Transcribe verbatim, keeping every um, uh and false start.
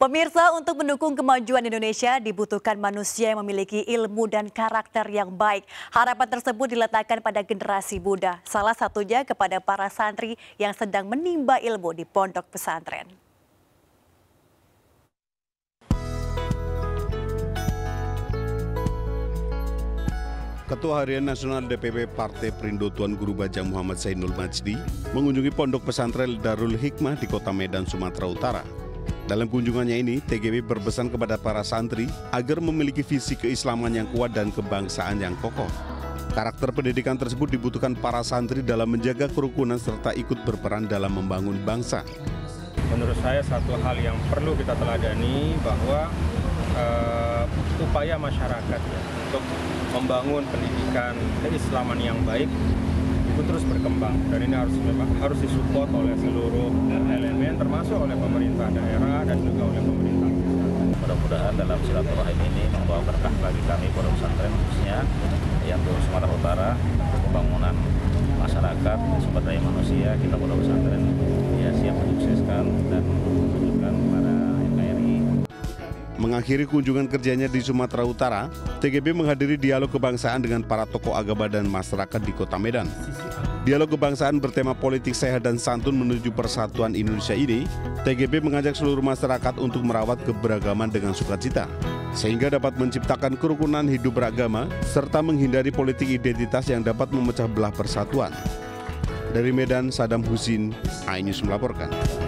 Pemirsa, untuk mendukung kemajuan Indonesia dibutuhkan manusia yang memiliki ilmu dan karakter yang baik. Harapan tersebut diletakkan pada generasi muda, salah satunya kepada para santri yang sedang menimba ilmu di pondok pesantren. Ketua Harian Nasional D P P Partai Perindo Tuan Guru Bajang Muhammad Zainul Majdi mengunjungi pondok pesantren Darul Hikmah di Kota Medan, Sumatera Utara. Dalam kunjungannya ini, T G B berpesan kepada para santri agar memiliki visi keislaman yang kuat dan kebangsaan yang kokoh. Karakter pendidikan tersebut dibutuhkan para santri dalam menjaga kerukunan serta ikut berperan dalam membangun bangsa. Menurut saya satu hal yang perlu kita teladani bahwa uh, upaya masyarakat ya, untuk membangun pendidikan keislaman yang baik itu terus berkembang, dan ini harus memang harus disupport oleh seluruh elemen termasuk oleh pemerintah daerah dan juga oleh pemerintah pusat. Mudah-mudahan dalam silaturahim ini membawa berkah bagi kami pondok pesantren khususnya yang di Sumatera Utara, pembangunan masyarakat, sumber daya manusia kita pondok pesantren ya siap menyukseskan dan menunjukkan para N K R I. Mengakhiri kunjungan kerjanya di Sumatera Utara, T G B menghadiri dialog kebangsaan dengan para tokoh agama dan masyarakat di Kota Medan. Dialog kebangsaan bertema politik sehat dan santun menuju persatuan Indonesia ini, T G B mengajak seluruh masyarakat untuk merawat keberagaman dengan sukacita, sehingga dapat menciptakan kerukunan hidup beragama, serta menghindari politik identitas yang dapat memecah belah persatuan. Dari Medan, Saddam Husin, Ainus melaporkan.